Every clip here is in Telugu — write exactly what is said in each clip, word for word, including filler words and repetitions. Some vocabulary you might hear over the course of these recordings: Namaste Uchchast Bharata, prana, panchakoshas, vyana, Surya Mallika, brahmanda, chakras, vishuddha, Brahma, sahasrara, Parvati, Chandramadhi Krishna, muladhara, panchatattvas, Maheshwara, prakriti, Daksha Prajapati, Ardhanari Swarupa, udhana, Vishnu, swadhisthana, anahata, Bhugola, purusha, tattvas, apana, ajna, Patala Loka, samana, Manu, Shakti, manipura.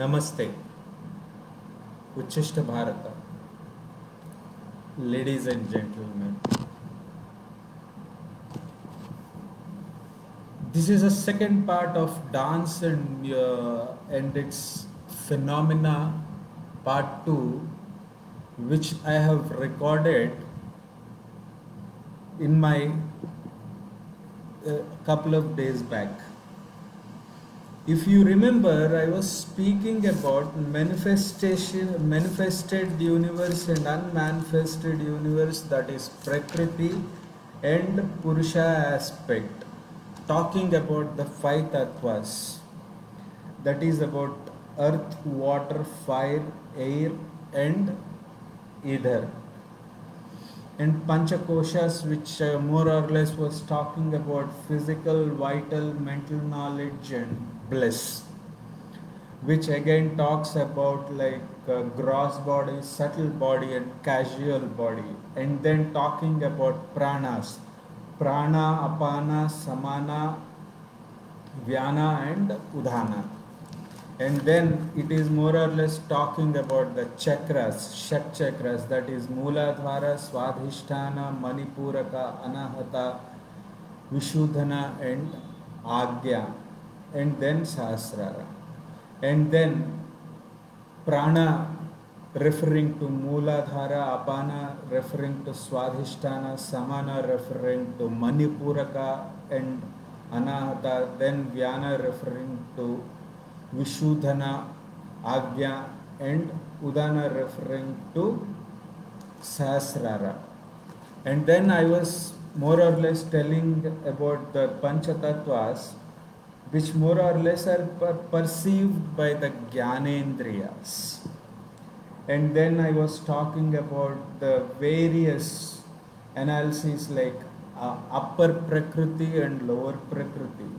Namaste Uchchast Bharata. Ladies and gentlemen, this is a second part of dance and uh, and its phenomena part two, which I have recorded in my uh, couple of days back. If you remember, I was speaking about manifestation, manifested universe and unmanifested universe, that is prakriti and purusha aspect, talking about the five tattvas, that is about earth, water, fire, air and ether, and panchakoshas, which uh, more or less was talking about physical, vital, mental knowledge and bliss, which again talks about like uh, gross body, subtle body and casual body, and then talking about pranas, prana, apana, samana, vyana and udhana, and then it is more or less talking about the chakras, shat chakras, that is muladhara, swadhisthana, manipura, anahata, vishuddha and ajna, and then sahasrara, and then prana referring to muladhara, apana referring to swadhisthana, samana referring to manipuraka and anahata, then vyana referring to vishuddhana, ajna and udhana referring to sahasrara. And then I was more or less telling about the panchatattvas, which more or less are per perceived by the Gyanendriyas. And then I was talking about the various analyses like uh, upper prakriti and lower prakriti.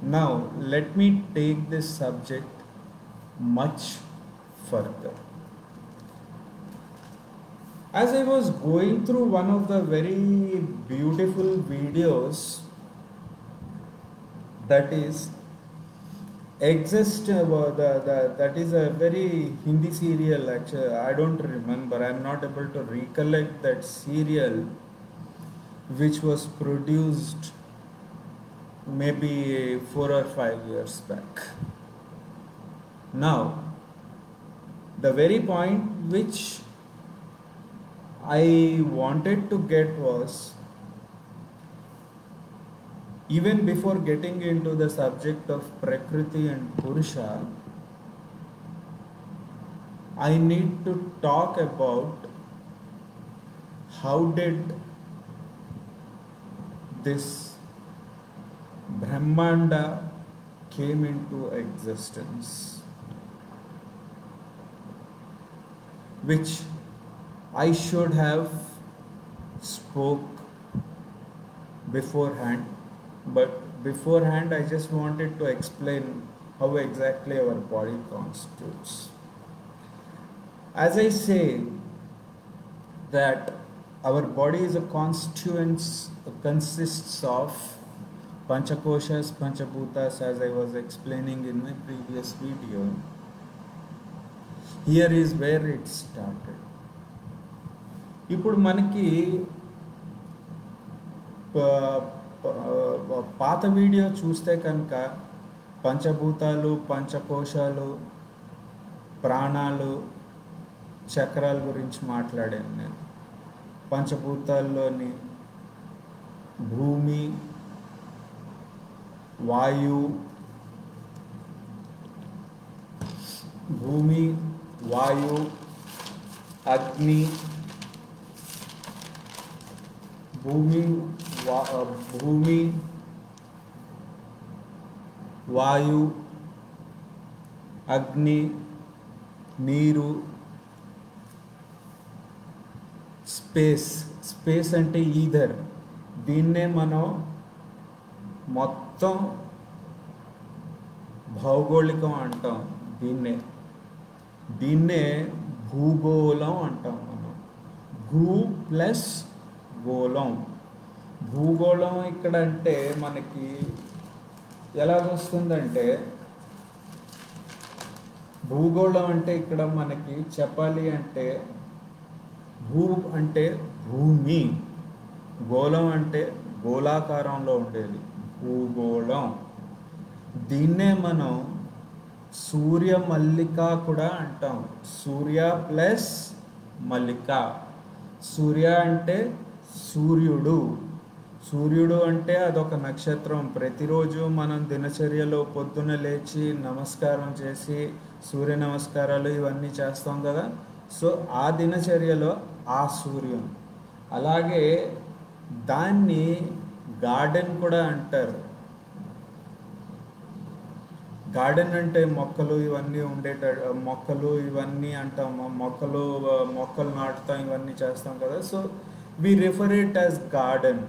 Now let me take this subject much further. As I was going through one of the very beautiful videos, that is exist uh, the, the, that is a very Hindi serial, actually I don't remember, I am not able to recollect that serial, which was produced maybe four or five years back. Now the very point which I wanted to get was, even before getting into the subject of prakriti and purusha, I need to talk about how did this brahmanda came into existence, which I should have spoke beforehand. But beforehand, I just wanted to explain how exactly our body constitutes. As I say that our body is a constituents, consists of panchakoshas, panchabhutas, as I was explaining in my previous video. Here is where it started. Ippudu manaki పాత వీడియో చూస్తే కనుక పంచభూతాలు, పంచకోశాలు, ప్రాణాలు, చక్రాల గురించి మాట్లాడాను నేను. పంచభూతాల్లోని భూమి, వాయు, భూమి, వాయు, అగ్ని, భూమి भूमि वायु अग्नि नीरु स्पेस स्पेस अंटे ईधर दीन्ने मनो मोत्तं भौगोलिकं अंटां दीन्ने दीन्ने भूगोलं अंटां मनं भू प्लस गोलं భూగోళం ఇక్కడ అంటే మనకి ఎలాగొస్తుందంటే భూగోళం అంటే ఇక్కడ మనకి చెప్పాలి అంటే భూ అంటే భూమి, గోళం అంటే గోళాకారంలో ఉండేది భూగోళం. దీన్నే మనం సూర్య మల్లిక కూడా అంటాం. సూర్య ప్లస్ మల్లిక. సూర్య అంటే సూర్యుడు, సూర్యుడు అంటే అదొక నక్షత్రం. ప్రతిరోజు మనం దినచర్యలో పొద్దున లేచి నమస్కారం చేసి సూర్య నమస్కారాలు ఇవన్నీ చేస్తాం కదా. సో ఆ దినచర్యలో ఆ సూర్యుడు. అలాగే దాన్ని గార్డెన్ కూడా అంటారు. గార్డెన్ అంటే మొక్కలు ఇవన్నీ ఉండేట మొక్కలు ఇవన్నీ అంటాము. మొక్కలు మొక్కలు నాటుతాం ఇవన్నీ చేస్తాం కదా. So we refer it as garden.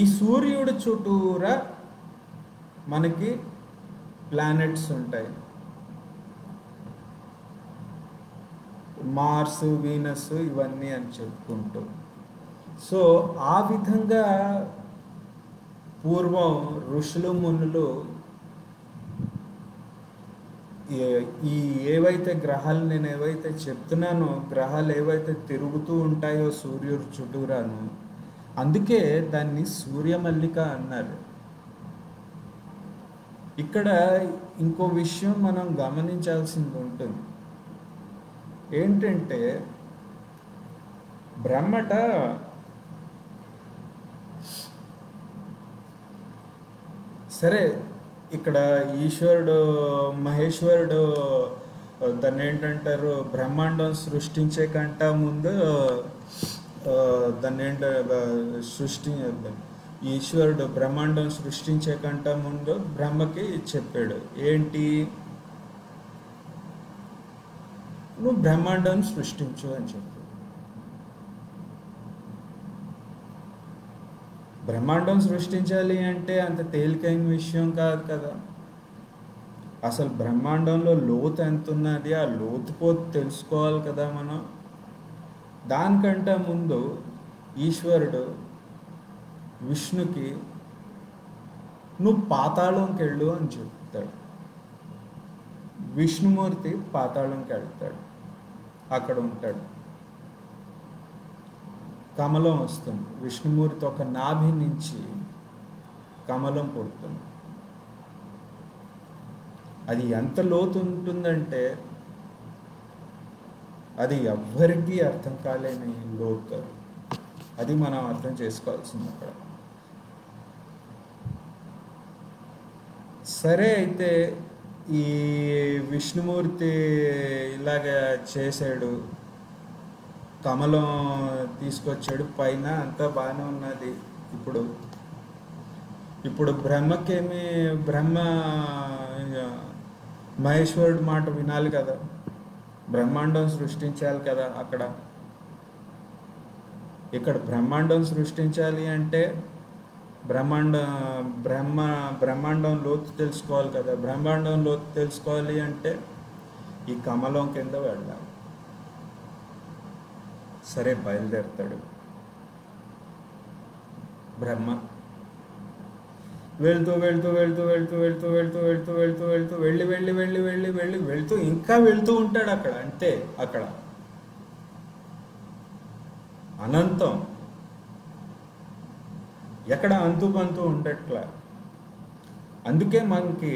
ఈ సూర్యుడు చుట్టూరా మనకి ప్లానెట్స్ ఉంటాయి. మార్స్, వీనస్ ఇవన్నీ అని చెప్పుకుంటూ. సో ఆ విధంగా పూర్వం ఋషులు మునులు ఈ ఏవైతే గ్రహాలు నేను ఏవైతే చెప్తున్నానో గ్రహాలు ఏవైతే తిరుగుతూ ఉంటాయో సూర్యుడు చుట్టూరాను, అందుకే దాన్ని సూర్యమల్లిక అన్నారు. ఇక్కడ ఇంకో విషయం మనం గమనించాల్సింది ఉంటుంది. ఏంటంటే బ్రహ్మట సరే ఇక్కడ ఈశ్వరుడు మహేశ్వరుడు దాన్ని ఏంటంటారు బ్రహ్మాండం సృష్టించే కంట ముందు దాన్ని ఏంట సృష్టి ఈశ్వరుడు బ్రహ్మాండం సృష్టించే కంట ముందు బ్రహ్మకి చెప్పాడు, ఏంటి నువ్వు బ్రహ్మాండం సృష్టించు అని చెప్పాడు. బ్రహ్మాండం సృష్టించాలి అంటే అంత తేలికైన విషయం కాదు కదా. అసలు బ్రహ్మాండంలో లోతు ఎంత ఉన్నది ఆ లోతుపోతు తెలుసుకోవాలి కదా మనం. దానికంటే ముందు ఈశ్వరుడు విష్ణుకి నువ్వు పాతాళంకి వెళ్ళు అని చెప్తాడు. విష్ణుమూర్తి పాతాళంకి వెళ్తాడు, అక్కడ ఉంటాడు. కమలం వస్తుంది, విష్ణుమూర్తి ఒక నాభి నుంచి కమలం పుడుతుంది. అది ఎంత లోతు ఉంటుందంటే అది ఎవ్వరికీ అర్థం కాలేని లోతు. అది మనం అర్థం చేసుకోవాల్సింది అక్కడ. సరే అయితే ఈ విష్ణుమూర్తి ఇలాగా చేశాడు, కమలం తీసుకొచ్చాడు, పైన అంతా బాగానే ఉన్నది. ఇప్పుడు ఇప్పుడు బ్రహ్మకేమి బ్రహ్మ మహేశ్వరుడు మాట వినాలి కదా, బ్రహ్మాండం సృష్టించాలి కదా అక్కడ. ఇక్కడ బ్రహ్మాండం సృష్టించాలి అంటే బ్రహ్మాండ బ్రహ్మ బ్రహ్మాండం లోతు తెలుసుకోవాలి కదా. బ్రహ్మాండం లోతు తెలుసుకోవాలి అంటే ఈ కమలం కింద వెళ్ళాలి. సరే బయలుదేరుతాడు బ్రహ్మ. వెళ్తూ వెళ్తూ వెళ్తూ వెళ్తూ వెళ్తూ వెళ్తూ వెళ్తూ వెళ్తూ వెళ్తూ వెళ్ళి వెళ్ళి వెళ్ళి వెళ్ళి వెళ్ళి వెళ్తూ ఇంకా వెళ్తూ ఉంటాడు అక్కడ. అంతే, అక్కడ అనంతం, ఎక్కడ అంతు బంతు ఉండట్లా. అందుకే మనకి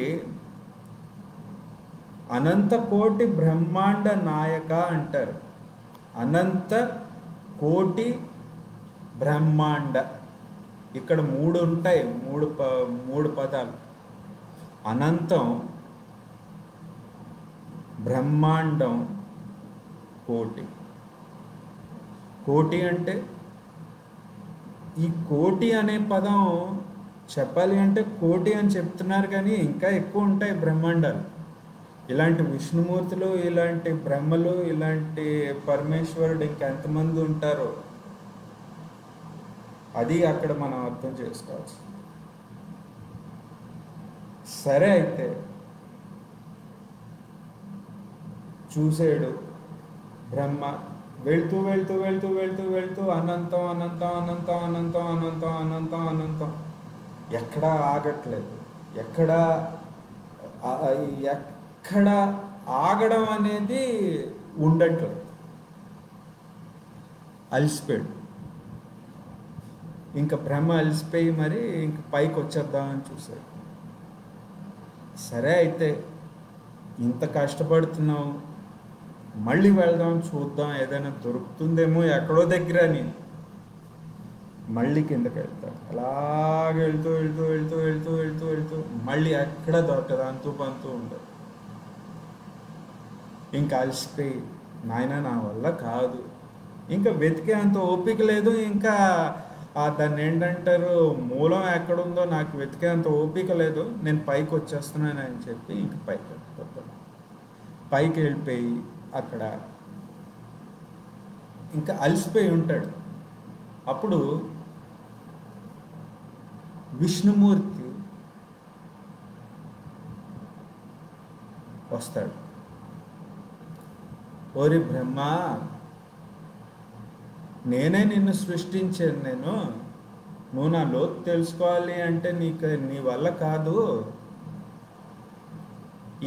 అనంతకోటి బ్రహ్మాండ నాయక అంటారు. అనంత కోటి బ్రహ్మాండ, ఇక్కడ మూడు ఉంటాయి, మూడు ప మూడు పదాలు. అనంతం, బ్రహ్మాండం, కోటి. కోటి అంటే ఈ కోటి అనే పదం చెప్పాలి అంటే కోటి అని చెప్తున్నారు కానీ ఇంకా ఎక్కువ ఉంటాయి బ్రహ్మాండాలు. ఇలాంటి విష్ణుమూర్తులు, ఇలాంటి బ్రహ్మలు, ఇలాంటి పరమేశ్వరుడు ఇంకెంతమంది ఉంటారో అది అక్కడ మనం అర్థం చేసుకోవచ్చు. సరే అయితే చూసాడు బ్రహ్మ. వెళ్తూ వెళ్తూ వెళ్తూ వెళ్తూ వెళ్తూ అనంతం అనంతం అనంతం అనంతం అనంతం అనంతం అనంతం, ఎక్కడా ఆగట్లేదు, ఎక్కడా అక్కడ ఆగడం అనేది ఉండటం, అలసిపోయాడు ఇంకా బ్రహ్మ అలసిపోయి మరి ఇంక పైకి వచ్చేద్దామని చూశాడు. సరే అయితే ఇంత కష్టపడుతున్నావు మళ్ళీ వెళ్దాం చూద్దాం ఏదైనా దొరుకుతుందేమో ఎక్కడో దగ్గర నేను మళ్ళీ కిందకి వెళ్తాను. అలాగే వెళ్తూ వెళ్తూ వెళ్తూ వెళ్తూ వెళ్తూ వెళ్తూ మళ్ళీ ఎక్కడ దొరకదు, అంతూ పంతూ ఉండదు. ఇంకా అలసిపోయి నాయన నా వల్ల కాదు, ఇంకా వెతికే అంత ఓపిక లేదు, ఇంకా దాన్ని ఏంటంటారు మూలం ఎక్కడుందో నాకు వెతికే అంత ఓపిక లేదు, నేను పైకి వచ్చేస్తున్నాను అని చెప్పి ఇంక పైకి వెళ్ళిపోతాను. పైకి వెళ్ళిపోయి అక్కడ ఇంకా అలసిపోయి ఉంటాడు. అప్పుడు విష్ణుమూర్తి వస్తాడు. ఓరి బ్రహ్మ, నేనే నిన్ను సృష్టించాను, నేను నువ్వు నా లోతు తెలుసుకోవాలి అంటే నీకు నీ వల్ల కాదు,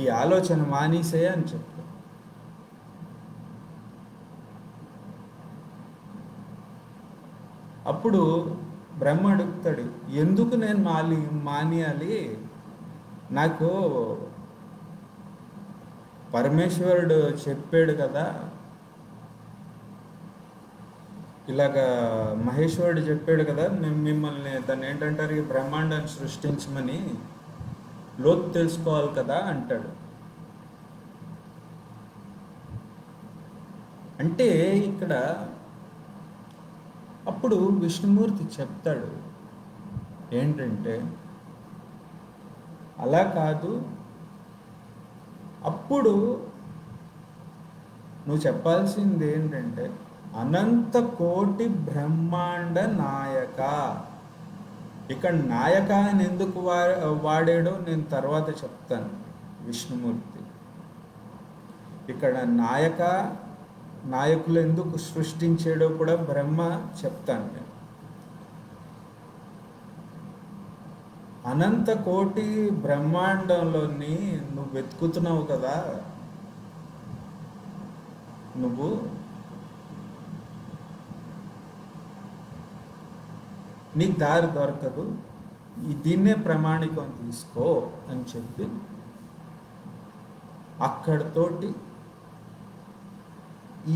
ఈ ఆలోచన మానేసే అని చెప్పు. అప్పుడు బ్రహ్మ అడుగుతాడు, ఎందుకు నేను మాలి మానేయాలి నాకు పరమేశ్వరుడు చెప్పాడు కదా, ఇలాగా మహేశ్వరుడు చెప్పాడు కదా మిమ్మల్ని దాన్ని ఏంటంటారు ఈ బ్రహ్మాండాన్ని సృష్టించమని, లోతు తెలుసుకోవాలి కదా అంటాడు. అంటే ఇక్కడ అప్పుడు విష్ణుమూర్తి చెప్తాడు ఏంటంటే అలా కాదు, అప్పుడు నువ్వు చెప్పాల్సింది ఏంటంటే అనంత కోటి బ్రహ్మాండ నాయక. ఇక్కడ నాయక అని ఎందుకు వా వాడాడో నేను తర్వాత చెప్తాను. విష్ణుమూర్తి ఇక్కడ నాయక నాయకులు ఎందుకు సృష్టించాడో కూడా బ్రహ్మ చెప్తాను నేను. అనంత కోటి బ్రహ్మాండంలోని నువ్వు వెతుకుతున్నావు కదా, నువ్వు నీకు దారి దొరకదు, దీన్నే ప్రామాణికం తీసుకో అని చెప్పి అక్కడితోటి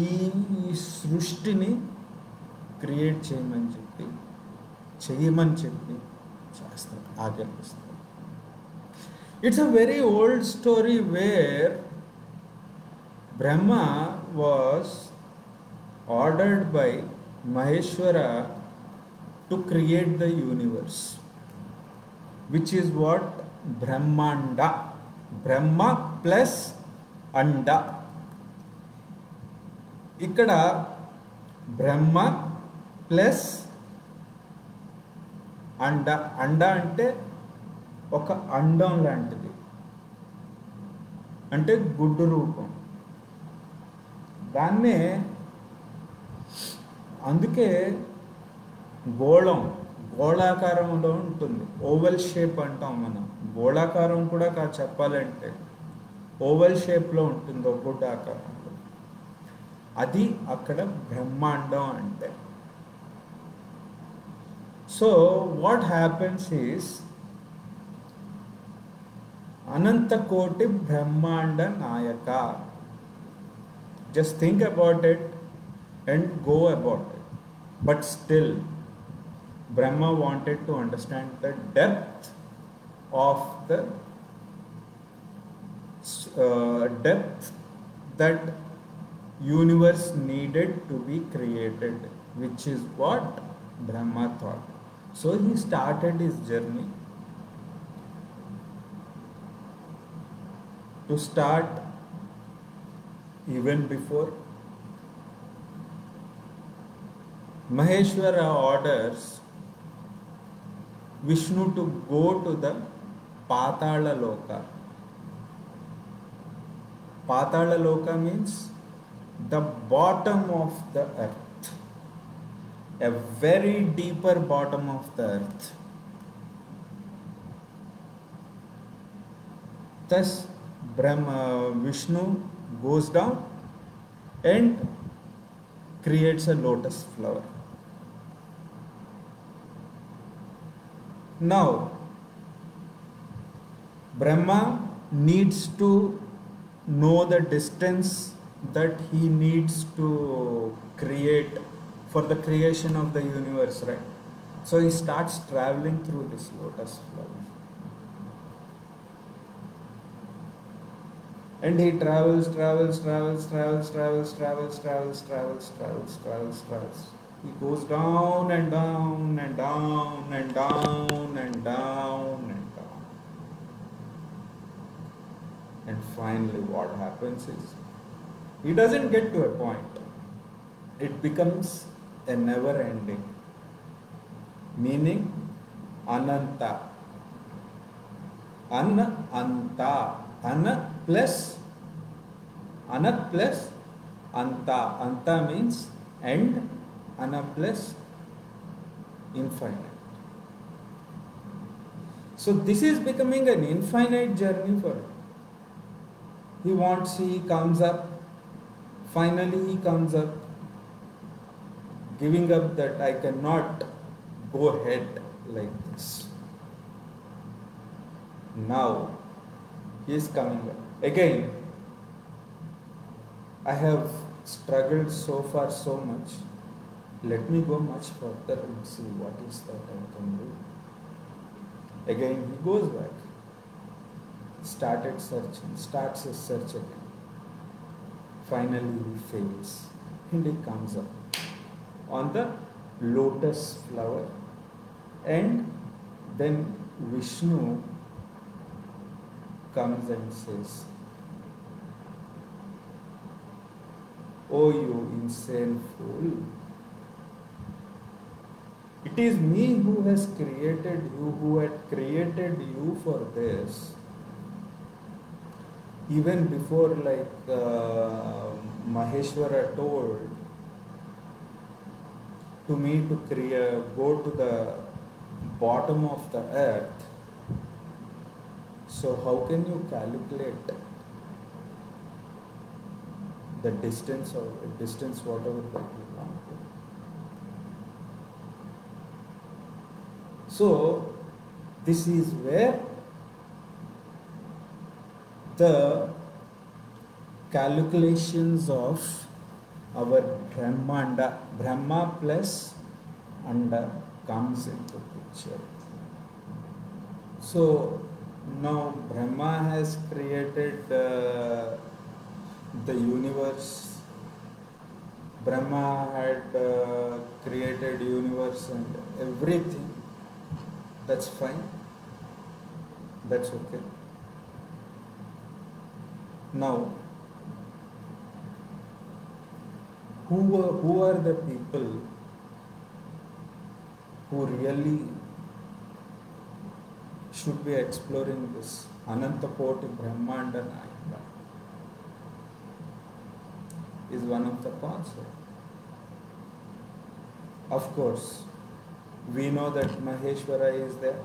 ఈ సృష్టిని క్రియేట్ చేయమని చెప్పి చేయమని చెప్పి చేస్తాడు, ఆజ్ఞాపిస్తాడు. It's a very old story where Brahma was ordered by Maheshwara to create the universe, which is what brahmanda, brahma plus anda. ikkada brahma plus anda, anda ante oka andam lantadi, ante guddu roopam danne. అందుకే గోళం గోళాకారంలో ఉంటుంది, ఓవల్ షేప్ అంటాం మనం. గోళాకారం కూడా కా చెప్పాలంటే ఓవల్ షేప్లో ఉంటుంది, గుడ్డ ఆకారంలో. అది అక్కడ బ్రహ్మాండం అంటే. సో వాట్ హ్యాపెన్స్ ఈస్ అనంత కోటి బ్రహ్మాండ నాయక. Just think about it and go about it. But still Brahma wanted to understand the depth of the uh, depth that universe needed to be created, which is what Brahma thought. So he started his journey to start even before Maheshwara orders Vishnu to go to the patala loka. Patala loka means the bottom of the earth, a very deeper bottom of the earth. Thus Brahma, Vishnu goes down and creates a lotus flower. Now, Brahma needs to know the distance that he needs to create for the creation of the universe, right? So he starts traveling through this lotus flower. And he travels, travels, travels, travels, travels, travels, travels, travels, travels, travels, travels. He goes down and down and down and down and down and down. And finally what happens is, he doesn't get to a point. It becomes a never ending. Meaning ananta. Ananta. Ana plus anat plus anta. Anta means end, ana plus infinite. So this is becoming an infinite journey for him. He wants, he comes up, finally he comes up, giving up that I cannot go ahead like this. Now he is coming up. Again, I have struggled so far so much. Let me go much further and see what is that I can do. Again, he goes back. Started searching, starts his search again. Finally, he fails. And he comes up on the lotus flower. And then Vishnu comes and says, "Oh, you insane fool, it is me who has created you, who had created you for this. Even before, like uh, Maheshwara told to me to create, go to the bottom of the earth. So how can you calculate the distance or distance whatever that you want to?" So this is where the calculations of our brahmanda, Brahma plus anda, comes into picture. So now Brahma has created uh, the universe. Brahma had uh, created universe and everything. That's fine. That's okay. Now, who are, who are the people who really should be exploring this Anantapoti Brahmanda Nayaka? Is one of the paths. Of course, we know that Maheshwara is there.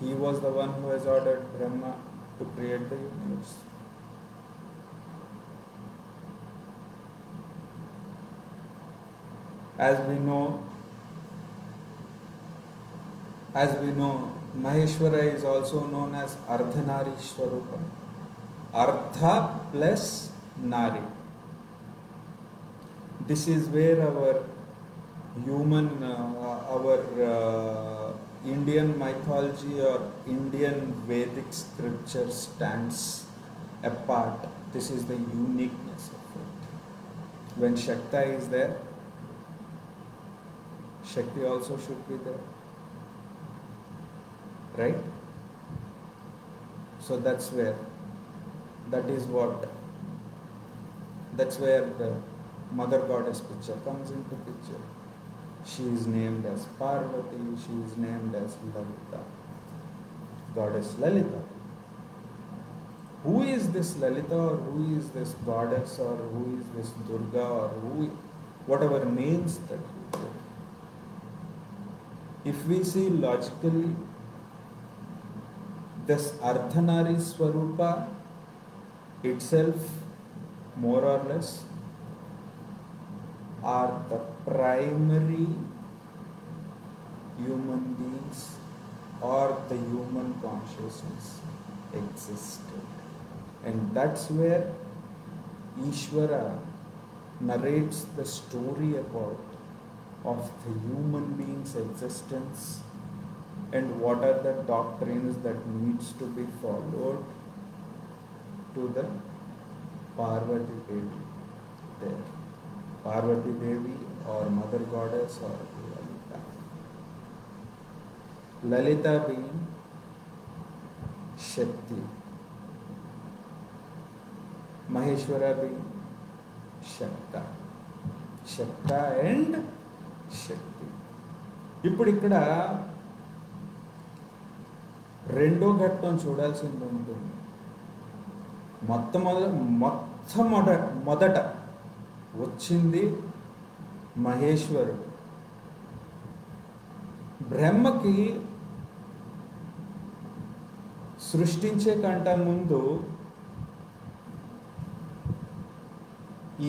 He was the one who has ordered Brahma to create the universe. As we know, as we know, Maheshwara is also known as Ardhanari Swarupa. Ardha plus Nari. This is where our human, uh, our uh, Indian mythology or Indian Vedic scripture stands apart. This is the uniqueness of it. When Shakti is there, Shakti also should be there. Right? So that's where, that is what, that's where the Mother Goddess picture comes into picture. She is named as Parvati, she is named as Lalita. Goddess Lalita. Who is this Lalita, or who is this Goddess, or who is this Durga, or who, whatever names that you give. If we see logically, this Ardhanari Swarupa itself, more or less, are the primary human beings or the human consciousness existed. And that's where Ishvara narrates the story about of the human being's existence and what are the doctrines that needs to be followed to the Parvati Devi there. Parvati Devi or Mother Goddess or Lalita. Lalita being Shakti. Maheshwara being Shakta. Shakta and Shakti. ఇప్పుడు ఇక్కడ రెండో ఘట్టం చూడాల్సింది ఉంటుంది. మొట్టమొదట మొట్టమొదట మొదట వచ్చింది మహేశ్వరుడు. బ్రహ్మకి సృష్టించే కంట ముందు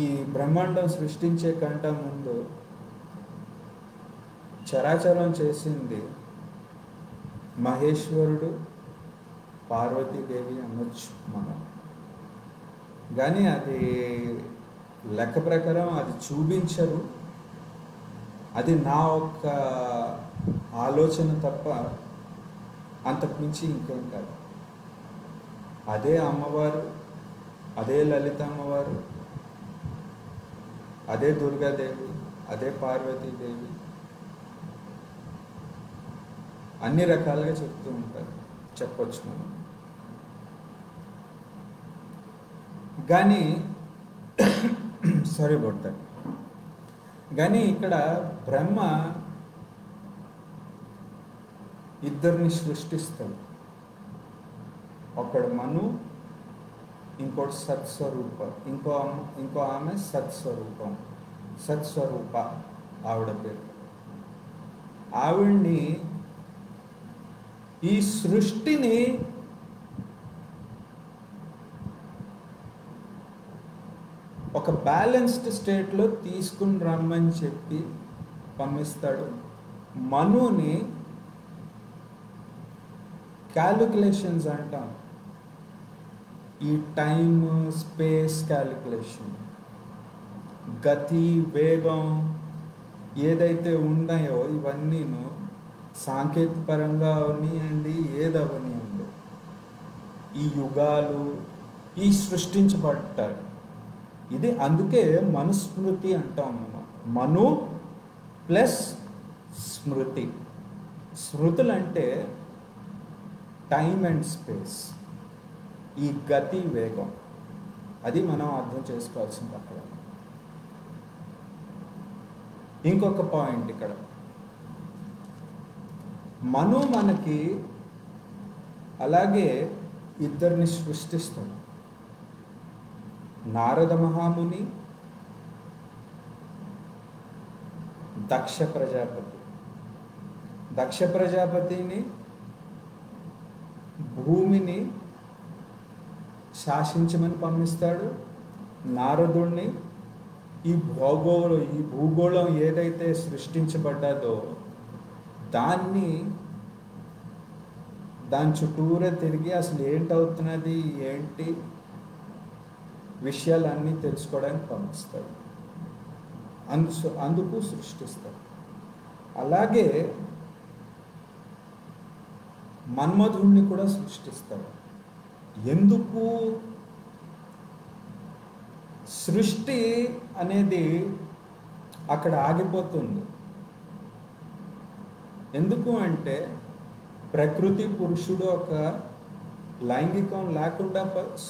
ఈ బ్రహ్మాండం సృష్టించే కంట ముందు చరాచరం చేసింది మహేశ్వరుడు, పార్వతీదేవి అనొచ్చు మనం. కానీ అది లెక్క ప్రకారం అది చూపించరు. అది నా ఒక్క ఆలోచన తప్ప అంతకుమించి ఇంకేం కాదు. అదే అమ్మవారు, అదే లలిత అమ్మవారు, అదే దుర్గాదేవి, అదే పార్వతీదేవి అన్ని రకాలుగా చెప్తూ ఉంటారు, చెప్పొచ్చు మనం. కానీ సారీ అబౌట్ దట్. కానీ ఇక్కడ బ్రహ్మ ఇద్దరిని సృష్టిస్తాడు. ఒకడు మను, ఇంకోటి సత్స్వరూప, ఇంకో ఇంకో ఆమె సత్స్వరూపం, సత్స్వరూప ఆవిడ పేరు. ఆవిడ్ని ఈ సృష్టిని ఒక బ్యాలెన్స్డ్ స్టేట్లో తీసుకుని రమ్మని చెప్పి పంపిస్తాడు. మనుని క్యాలిక్యులేషన్స్ అంటాం, ఈ టైమ్ స్పేస్ క్యాలిక్యులేషన్, గతి వేగం ఏదైతే ఉన్నాయో ఇవన్నీను సాంకేతికపరంగా అవనియండి, ఏదవనియండి, ఈ యుగాలు ఈ సృష్టించబడ్డాయి. ఇది అందుకే మనుస్మృతి అంటాం మనం. మను ప్లస్ స్మృతి. స్మృతులు అంటే టైమ్ అండ్ స్పేస్, ఈ గతి వేగం. అది మనం అర్థం చేసుకోవాల్సింది అక్కడ. ఇంకొక పాయింట్ ఇక్కడ, మను మనకి అలాగే ఇద్దరిని సృష్టిస్తుంది. నారద మహాముని, దక్ష ప్రజాపతి. దక్ష ప్రజాపతిని భూమిని శాసించమని పంపిస్తాడు. నారదుణ్ణి ఈ భూగోళం ఈ భూగోళం ఏదైతే సృష్టించబడ్డాదో దాన్ని, దాని చుట్టూరే తిరిగి అసలు ఏంటవుతున్నది ఏంటి విషయాలన్నీ తెలుసుకోవడానికి పంపిస్తాడు. అందు అందుకు సృష్టిస్తాడు. అలాగే మన్మధుణ్ణి కూడా సృష్టిస్తాడు. ఎందుకు సృష్టి అనేది అక్కడ ఆగిపోతుంది? ఎందుకు అంటే ప్రకృతి పురుషుడు ఒక లైంగికం లేకుండా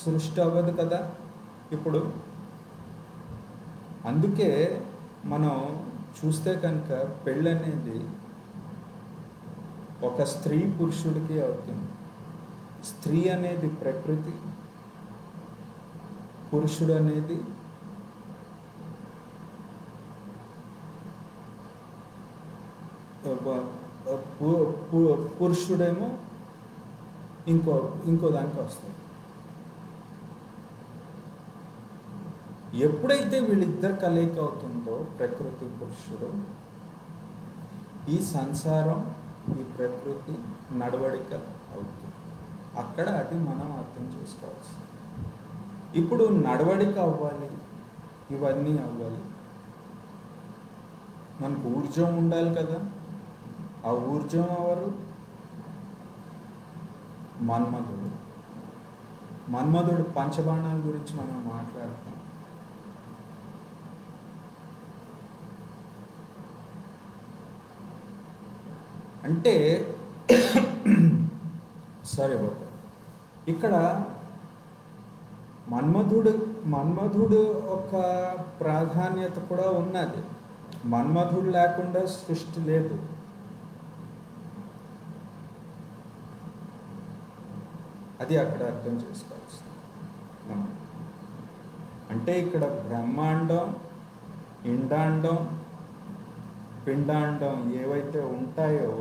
సృష్టి అవ్వదు కదా ఇప్పుడు. అందుకే మనం చూస్తే కనుక పెళ్ళి అనేది ఒక స్త్రీ పురుషుడికి అవుతుంది. స్త్రీ అనేది ప్రకృతి, పురుషుడు అనేది పురుషుడేమో ఇంకో ఇంకో దానికి వస్తాడు. ఎప్పుడైతే వీళ్ళిద్దరు కలయిక అవుతుందో ప్రకృతి పురుషుడు ఈ సంసారం ఈ ప్రకృతి నడవడిక అవుతుంది. అక్కడ అది మనం అర్థం చేసుకోవచ్చు. ఇప్పుడు నడవడిక అవ్వాలి, ఇవన్నీ అవ్వాలి, మనకు ఊర్జం ఉండాలి కదా. ఆ ఊర్జం ఎవరు? మన్మధుడు. మన్మధుడు పంచబాణాల గురించి మనం మాట్లాడతాం. అంటే సారీ బాబు, ఇక్కడ మన్మధుడు మన్మధుడు ఒక ప్రాధాన్యత కూడా ఉన్నది. మన్మధుడు లేకుండా సృష్టి లేదు. అది అక్కడ అర్థం చేసుకోవచ్చు. అంటే ఇక్కడ బ్రహ్మాండం, ఇండాండం, పిండాండం ఏవైతే ఉంటాయో,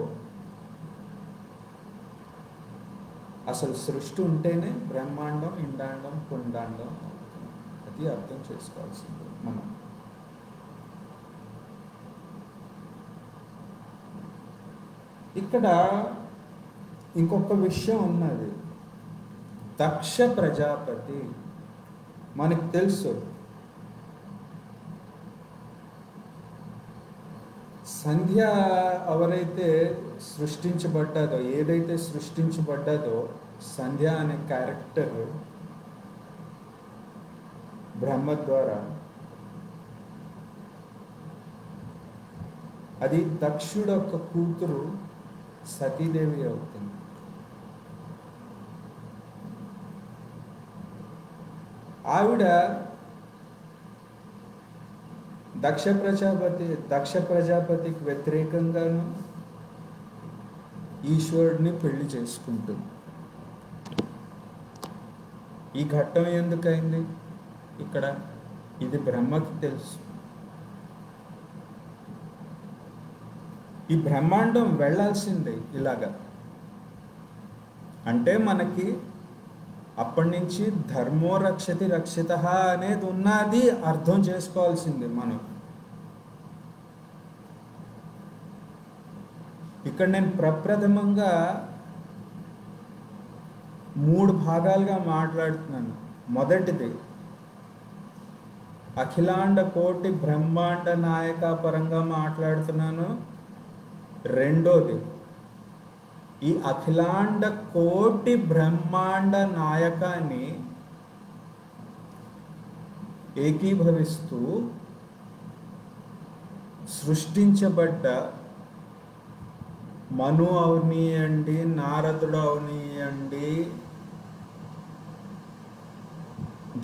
అసలు సృష్టి ఉంటేనే బ్రహ్మాండం, ఇండాండం, పిండాండం అవుతుంది. అది అర్థం చేసుకోవాల్సింది మనం. ఇక్కడ ఇంకొక విషయం ఉన్నది. దక్ష ప్రజాపతి మనకు తెలుసు, సంధ్య ఎవరైతే సృష్టించబడ్డదో, ఏదైతే సృష్టించబడ్డదో సంధ్య అనే క్యారెక్టర్ బ్రహ్మ ద్వారా, అది దక్షుడు యొక్క కూతురు సతీదేవి అవుతుంది. ఆవిడ దక్ష ప్రజాపతి దక్ష ప్రజాపతికి వ్యతిరేకంగాను ఈశ్వరుడిని పెళ్లి చేసుకుంటుంది. ఈ ఘట్టం ఎందుకైంది? ఇక్కడ ఇది బ్రహ్మకి తెలుసు. ఈ బ్రహ్మాండం వెళ్ళాల్సిందే ఇలాగా. అంటే మనకి అప్పటి నుంచి ధర్మో రక్షతి రక్షిత అనేది ఉన్నది, అర్థం చేసుకోవాల్సింది మనం. ఇక్కడ నేను ప్రప్రథమంగా మూడు భాగాలుగా మాట్లాడుతున్నాను. మొదటిది అఖిలాండ కోటి బ్రహ్మాండ నాయక పరంగా మాట్లాడుతున్నాను. రెండోది ఈ అఖిలాండ కోటి బ్రహ్మాండ నాయకాన్ని ఏకీభవిస్తూ సృష్టించబడ్డ మను అవనీయండి, నారదుడు అవనీయండి,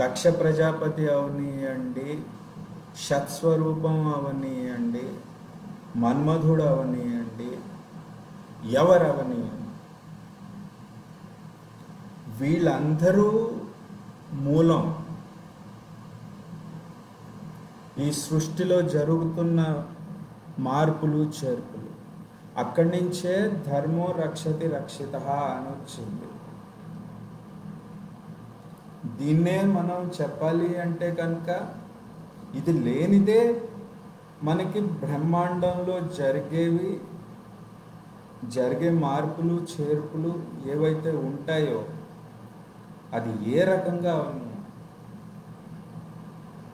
దక్ష ప్రజాపతి అవనీయండి, షత్స్వరూపం అవనీయండి, మన్మధుడు అవనీయండి, ఎవరవని వీళ్ళందరూ మూలం ఈ సృష్టిలో జరుగుతున్న మార్పులు చేర్పులు. అక్కడి నుంచే ధర్మో రక్షతి రక్షిత అని వచ్చింది. దీన్నే మనం చెప్పాలి అంటే కనుక ఇది లేనిదే మనకి బ్రహ్మాండంలో జరిగేవి జరిగే మార్పులు చేర్పులు ఏవైతే ఉంటాయో అది ఏ రకంగా ఉన్నాయి.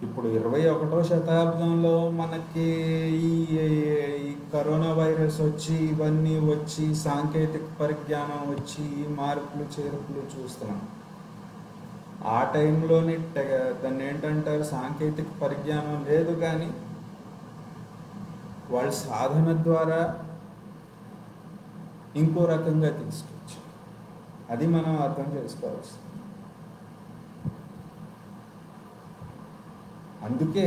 ఇప్పుడు ఇరవై ఒకటో శతాబ్దంలో మనకి ఈ కరోనా వైరస్ వచ్చి ఇవన్నీ వచ్చి సాంకేతిక పరిజ్ఞానం వచ్చి ఈ మార్పులు చేర్పులు చూస్తున్నాం. ఆ టైంలోనే దాన్ని ఏంటంటారు, సాంకేతిక పరిజ్ఞానం లేదు, కానీ వాళ్ళ సాధన ద్వారా ఇంకో రకంగా తీసుకొచ్చు. అది మనం అర్థం చేసుకోవచ్చు. అందుకే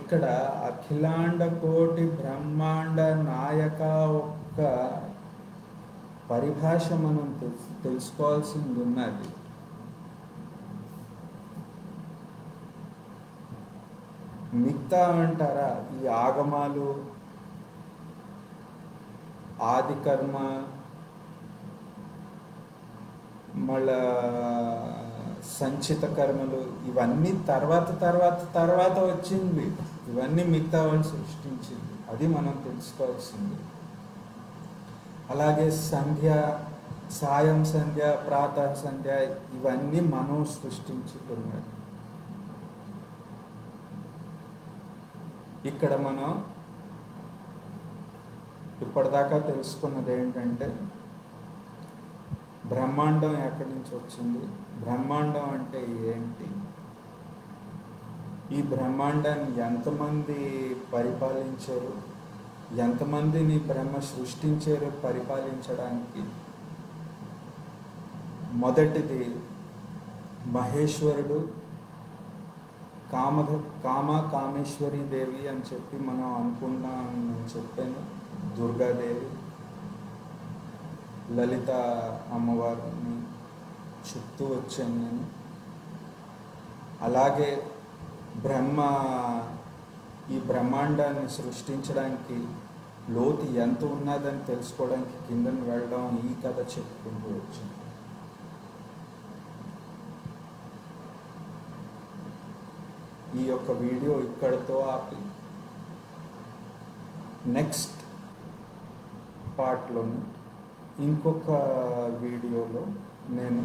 ఇక్కడ అఖిలాండ కోటి బ్రహ్మాండ నాయక యొక్క పరిభాష మనం తెలుసు తెలుసుకోవాల్సింది ఉన్నది. మిగతా అంటారా ఈ ఆగమాలు, ఆది కర్మ, మళ్ళా సంచిత కర్మలు ఇవన్నీ తర్వాత తర్వాత తర్వాత వచ్చింది, ఇవన్నీ మిగతా వాళ్ళు సృష్టించింది. అది మనం తెలుసుకోవాల్సింది. అలాగే సంధ్య, సాయం సంధ్య, ప్రాతః సంధ్య ఇవన్నీ మనం సృష్టించుకున్నాం. ఇక్కడ మనం ఇప్పటిదాకా తెలుసుకున్నది ఏంటంటే బ్రహ్మాండం ఎక్కడి నుంచి వచ్చింది, బ్రహ్మాండం అంటే ఏంటి, ఈ బ్రహ్మాండాన్ని ఎంతమంది పరిపాలించారు, ఎంతమందిని బ్రహ్మ సృష్టించారు పరిపాలించడానికి. మొదటిది మహేశ్వరుడు, కామ కామ కామేశ్వరి దేవి అని చెప్పి మనం అనుకుంటాం అని చెప్పాను, దుర్గాదేవి, లలిత అమ్మవారిని చెప్తూ వచ్చాను నేను. అలాగే బ్రహ్మ ఈ బ్రహ్మాండాన్ని సృష్టించడానికి లోతు ఎంత ఉన్నదని తెలుసుకోవడానికి కిందను వెళ్ళడం ఈ కథ చెప్పుకుంటూ వచ్చింది. ఈ యొక్క వీడియో ఇక్కడితో ఆపి నెక్స్ట్ పార్ట్లోని ఇంకొక వీడియోలో నేను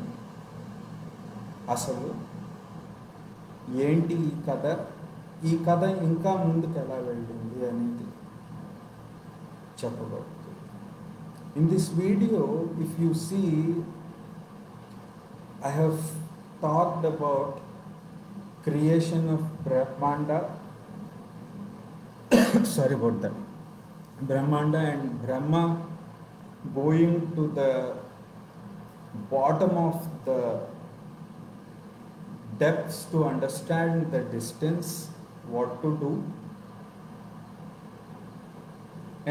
అసలు ఏంటి ఈ కథ, ఈ కథ ఇంకా ముందుకు ఎలా వెళ్ళింది అనేది చెప్పబడుతుంది. In this video if you see I have talked about creation of brahmanda sorry about that brahmanda and brahma going to the bottom of the depths to understand the distance, what to do,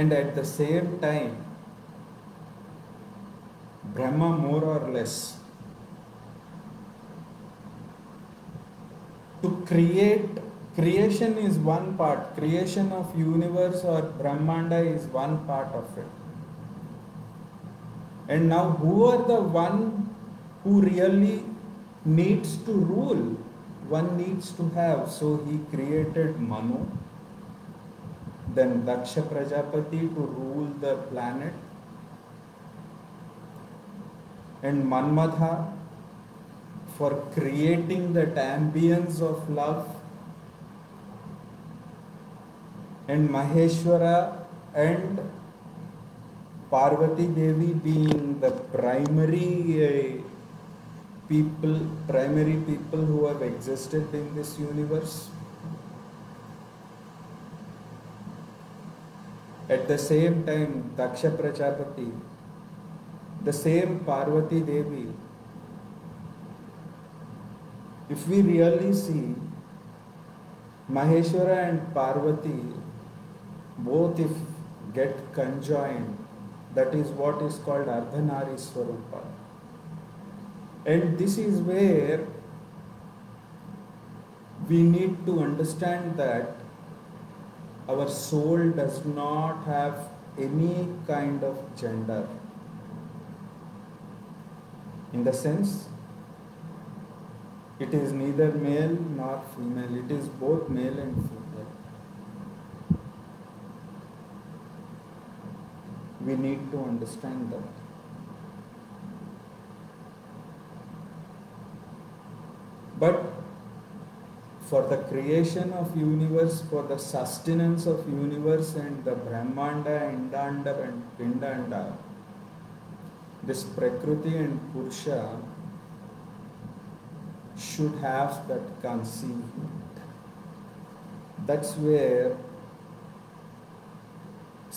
and at the same time Brahma more or less to create. Creation is one part, creation of universe or brahmanda is one part of it, and now who are the one who really needs to rule, one needs to have. So he created Manu, then Daksha Prajapati to rule the planet, and Manmadha for creating that ambience of love, and Maheshwara and Parvati Devi being the primary uh, people, primary people who have existed in this universe. At the same time, Daksha Prajapati, the same Parvati Devi. If we really see, Maheshwara and Parvati both if get conjoined, that is what is called Ardhanari Swarupa. And this is where we need to understand that our soul does not have any kind of gender. In the sense, it is neither male nor female, it is both male and female. We need to understand that. But for the creation of universe, for the sustenance of universe and the brahmanda, indanda and pindanda, this prakriti and purusha should have that conceivement. That's where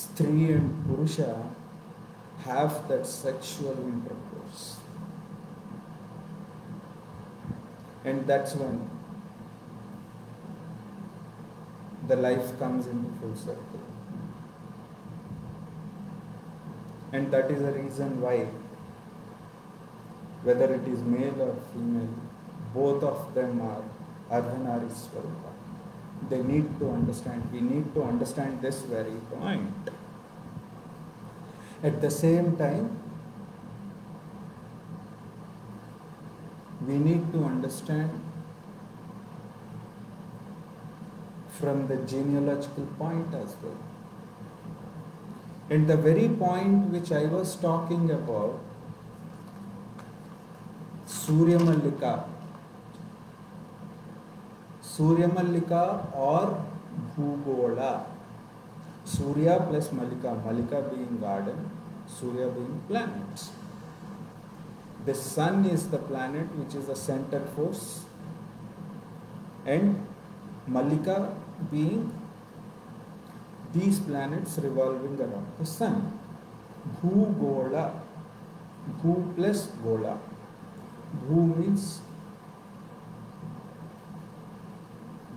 Stree and Purusha have that sexual intercourse. And that's when the life comes into full circle. And that is the reason why, whether it is male or female, both of them are Ardhanari Swarupa. They need to understand. We need to understand this very point. At the same time, we need to understand from the genealogical point as well. At the very point which I was talking about, Surya Mallika, Surya Mallika or Bhugola, Surya plus Mallika, Mallika being garden, Surya being planets. The sun is the planet which is the center force, and Mallika being these planets revolving around the sun. Bhugola, Bhu plus Gola. Bhu means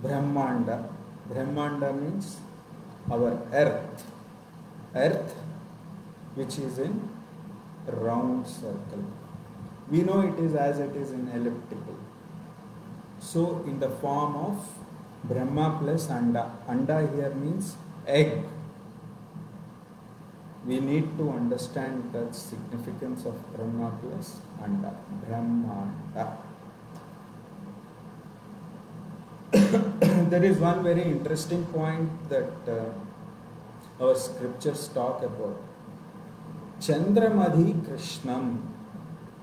Brahmanda. Brahmanda means our earth. Earth which is in round circle. We know it is as it is in elliptical. So in the form of Brahma plus Anda. Anda here means egg. We need to understand the significance of Brahma plus Anda. Brahmanda. There is one very interesting point that uh, our scriptures talk about. Chandramadhi Krishnam.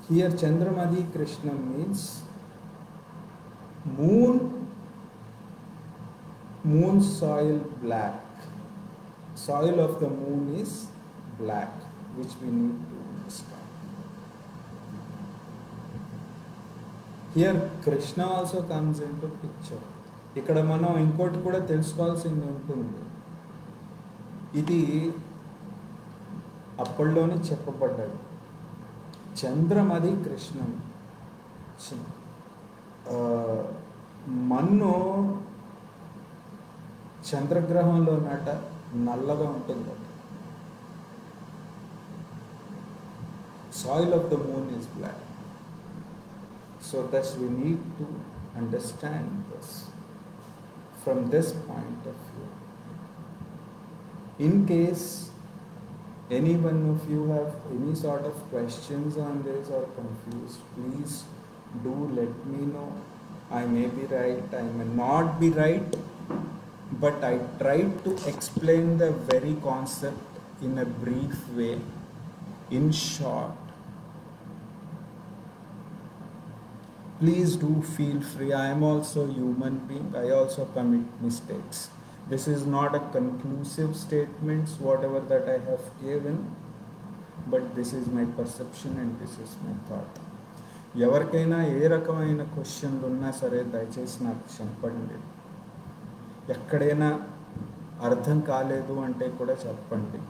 Here Chandramadhi Krishnam means moon, moon soil black. Soil of the moon is black, which we need to understand. Here Krishna also comes into picture. Ikkada manam inkoti kuda telusukovalsindi untundi. Idi appallone cheppabadadu. Chandramadhi Krishna. Uh, Manu చంద్రగ్రహంలో నాట నల్లగా ఉంటుంది. Soil of the moon is black. So that's we need to understand this from this point of view. In case any one of you have any sort of questions on this or confused, please do let me know. I may be right, I may not be right. But I tried to explain the very concept in a brief way, in short. Please do feel free. I am also a human being. I also commit mistakes. This is not a conclusive statement, whatever that I have given, but this is my perception and this is my thought. Yavarkaina ఏ రకమైన క్వశ్చన్లు ఉన్నా సరే దయచేసి నాకు చెప్పండి. ఎక్కడైనా అర్థం కాలేదు అంటే కూడా చెప్పండి.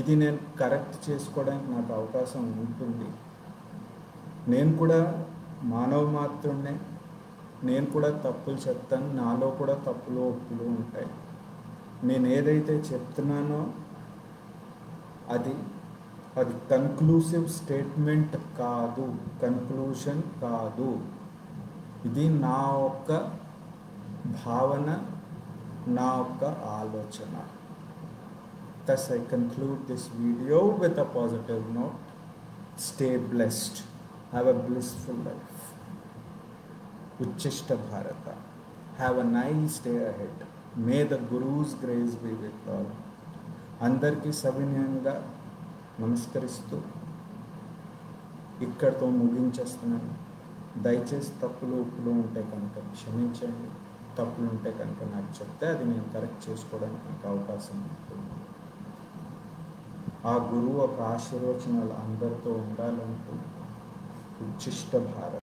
ఇది నేను కరెక్ట్ చేసుకోవడానికి నాకు అవకాశం ఉంటుంది. నేను కూడా మానవ మాత్రుడే, నేను కూడా తప్పులు చెప్తాను, నాలో కూడా తప్పులు ఒప్పులు ఉంటాయి. నేను ఏదైతే చెప్తున్నానో అది అది కన్క్లూసివ్ స్టేట్మెంట్ కాదు, కన్క్లూషన్ కాదు. ఇది నా యొక్క భావన, నా యొక్క ఆలోచన. Thus I conclude this video with a positive note. Stay blessed. Have a blissful life. Uchchast Bharata. Have a nice day ahead. May the Guru's grace be with all. అందరికీ సవినయంగా నమస్కరిస్తూ ఇక్కడితో ముగించేస్తున్నాను. దయచేసి తప్పులు ఉప్పులు ఉంటే కనుక క్షమించండి. తప్పులు ఉంటే కనుక నాకు చెప్తే అది నేను కరెక్ట్ చేసుకోవడానికి నాకు అవకాశం ఉంటుంది. ఆ గురువు ఒక ఆశీర్వచనాలు అందరితో ఉండాలంటూ ఉచ్చిష్ట భారత్.